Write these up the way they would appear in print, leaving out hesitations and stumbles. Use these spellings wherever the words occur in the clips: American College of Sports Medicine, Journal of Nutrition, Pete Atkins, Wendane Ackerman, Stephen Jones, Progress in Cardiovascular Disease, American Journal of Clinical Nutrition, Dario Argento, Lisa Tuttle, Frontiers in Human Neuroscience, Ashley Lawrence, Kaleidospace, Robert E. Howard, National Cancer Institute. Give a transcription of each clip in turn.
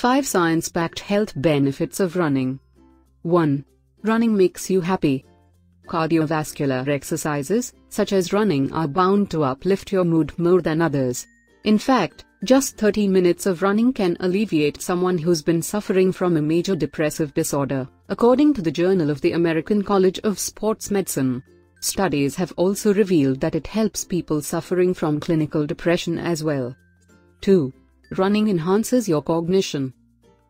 5 Science-backed health benefits of running. 1. Running makes you happy. Cardiovascular exercises, such as running, are bound to uplift your mood more than others. In fact, just 30 minutes of running can alleviate someone who's been suffering from a major depressive disorder, according to the Journal of the American College of Sports Medicine. Studies have also revealed that it helps people suffering from clinical depression as well. 2. Running enhances your cognition.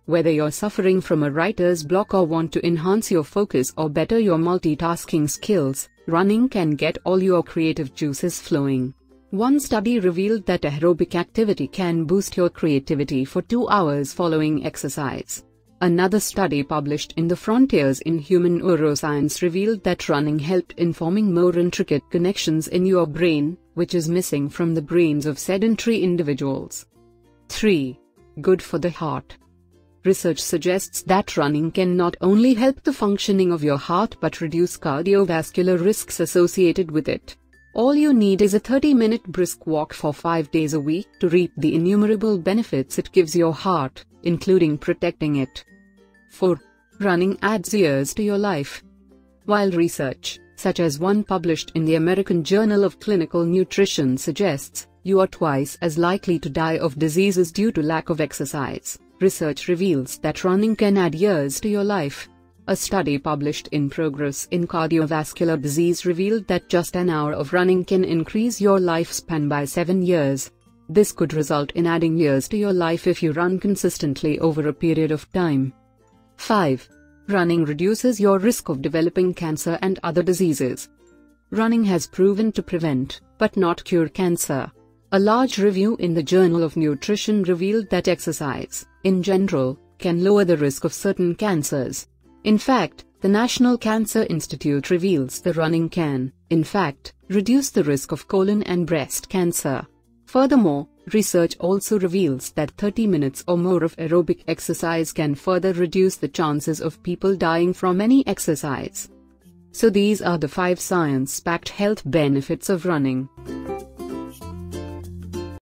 Whether you're suffering from a writer's block or want to enhance your focus or better your multitasking skills, running can get all your creative juices flowing. One study revealed that aerobic activity can boost your creativity for 2 hours following exercise. Another study published in the Frontiers in Human Neuroscience revealed that running helped in forming more intricate connections in your brain, which is missing from the brains of sedentary individuals. 3. Good for the heart. Research suggests that running can not only help the functioning of your heart but reduce cardiovascular risks associated with it. All you need is a 30-minute brisk walk for 5 days a week to reap the innumerable benefits it gives your heart, including protecting it. 4. Running adds years to your life. While research, such as one published in the American Journal of Clinical Nutrition, suggests you are twice as likely to die of diseases due to lack of exercise, research reveals that running can add years to your life. A study published in Progress in Cardiovascular Disease revealed that just an hour of running can increase your lifespan by 7 years. This could result in adding years to your life if you run consistently over a period of time. 5. Running reduces your risk of developing cancer and other diseases. Running has proven to prevent, but not cure, cancer. A large review in the Journal of Nutrition revealed that exercise, in general, can lower the risk of certain cancers. In fact, the National Cancer Institute reveals that running can, in fact, reduce the risk of colon and breast cancer. Furthermore, research also reveals that 30 minutes or more of aerobic exercise can further reduce the chances of people dying from any exercise. So these are the 5 science-backed health benefits of running.